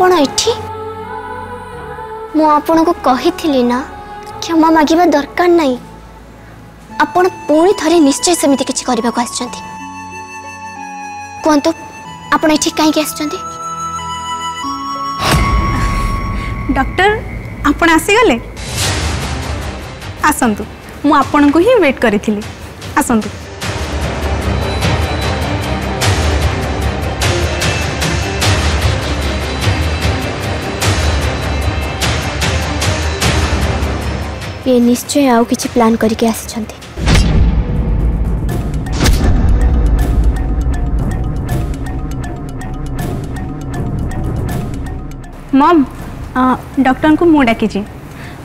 आपण एठी मु आपण को कहितली ना क्षमा मागीबा दरकार नाही। आपण पूरी थरे निश्चय समिति किछि करबा को आछंती कोन तो आपण एठी काहे के आछंती डॉक्टर आपण आसी गले आसंतु मु आपण को ही वेट करितली आसंतु ये निश्चय आउ किछि प्लान करके आछंती मम डॉक्टर को मु डाकी छी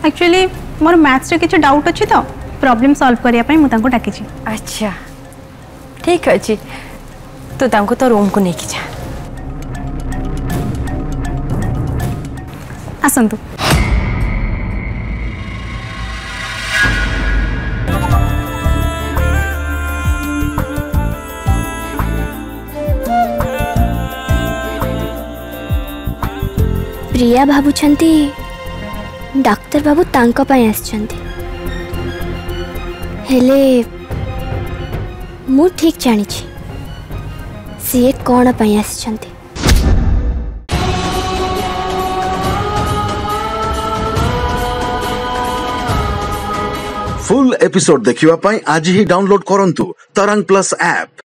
एक्चुअली मोर मैथ्स रे किछि डाउट अछि तो प्रॉब्लम सॉल्व करिया पई मु तांको डाकी छी। अच्छा ठीक अछि तो तांको तो रूम को नेकी जा आसंतु प्रिया बाबू छंती डाक्टर बाबू तांका पाए आछंती हेले मु ठीक जानि छी सीए कोन पाए आछंती फुल एपिसोड देखिवा पाए आज ही डाउनलोड करंतु तरंग प्लस ऐप।